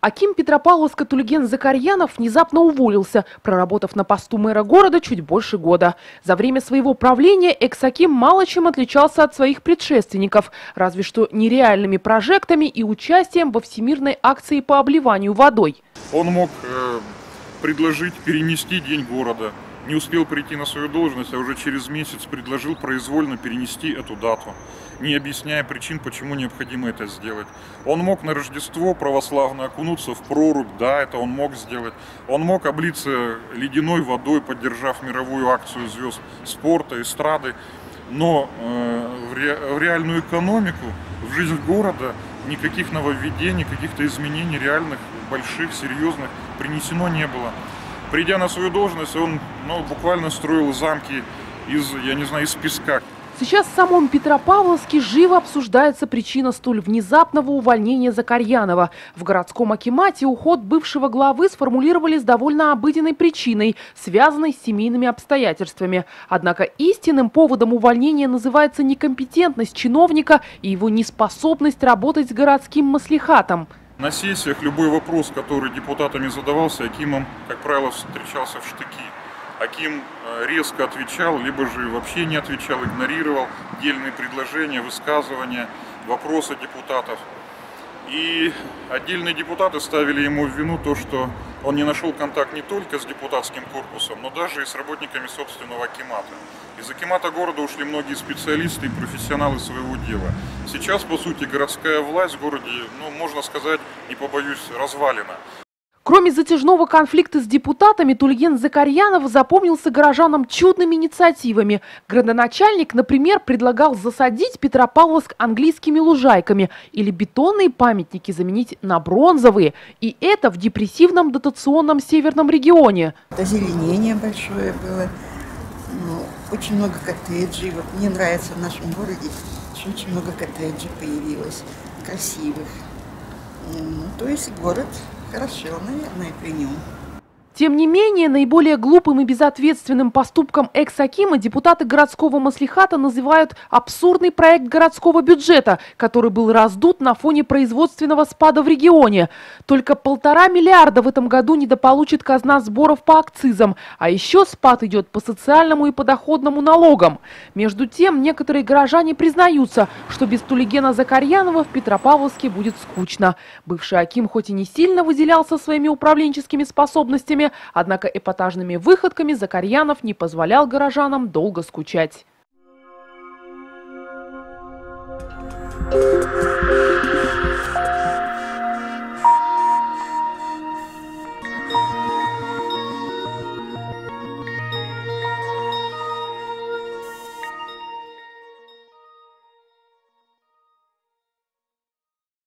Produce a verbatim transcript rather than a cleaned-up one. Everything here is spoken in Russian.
Аким Петропавловска Толеген Закарьянов внезапно уволился, проработав на посту мэра города чуть больше года. За время своего правления экс-аким мало чем отличался от своих предшественников, разве что нереальными прожектами и участием во всемирной акции по обливанию водой. Он мог э, предложить перенести День города. Не успел прийти на свою должность, а уже через месяц предложил произвольно перенести эту дату, не объясняя причин, почему необходимо это сделать. Он мог на Рождество православное окунуться в прорубь, да, это он мог сделать. Он мог облиться ледяной водой, поддержав мировую акцию звезд спорта, эстрады. Но э, в, ре, в реальную экономику, в жизнь города никаких нововведений, каких-то изменений реальных, больших, серьезных принесено не было. Придя на свою должность, он ну, буквально строил замки из, я не знаю, из песка. Сейчас в самом Петропавловске живо обсуждается причина столь внезапного увольнения Закарьянова. В городском акимате уход бывшего главы сформулировали с довольно обыденной причиной, связанной с семейными обстоятельствами. Однако истинным поводом увольнения называется некомпетентность чиновника и его неспособность работать с городским маслихатом. На сессиях любой вопрос, который депутатами задавался, акимом, как правило, встречался в штыки. Аким резко отвечал, либо же вообще не отвечал, игнорировал дельные предложения, высказывания, вопросы депутатов. И отдельные депутаты ставили ему в вину то, что он не нашел контакт не только с депутатским корпусом, но даже и с работниками собственного акимата. Из акимата города ушли многие специалисты и профессионалы своего дела. Сейчас, по сути, городская власть в городе, ну, можно сказать, не побоюсь, развалена. Кроме затяжного конфликта с депутатами, Толеген Закарьянов запомнился горожанам чудными инициативами. Градоначальник, например, предлагал засадить Петропавловск английскими лужайками или бетонные памятники заменить на бронзовые. И это в депрессивном дотационном северном регионе. Озеленение большое было, ну, очень много коттеджей. Вот мне нравится в нашем городе, что очень много коттеджей появилось, красивых. Ну, то есть город... Хорошо, наверное, при нем. Тем не менее, наиболее глупым и безответственным поступком экс-акима депутаты городского маслихата называют абсурдный проект городского бюджета, который был раздут на фоне производственного спада в регионе. Только полтора миллиарда в этом году недополучит казна сборов по акцизам, а еще спад идет по социальному и подоходному налогам. Между тем, некоторые горожане признаются, что без Толегена Закарьянова в Петропавловске будет скучно. Бывший аким хоть и не сильно выделялся своими управленческими способностями, однако эпатажными выходками Закарьянов не позволял горожанам долго скучать.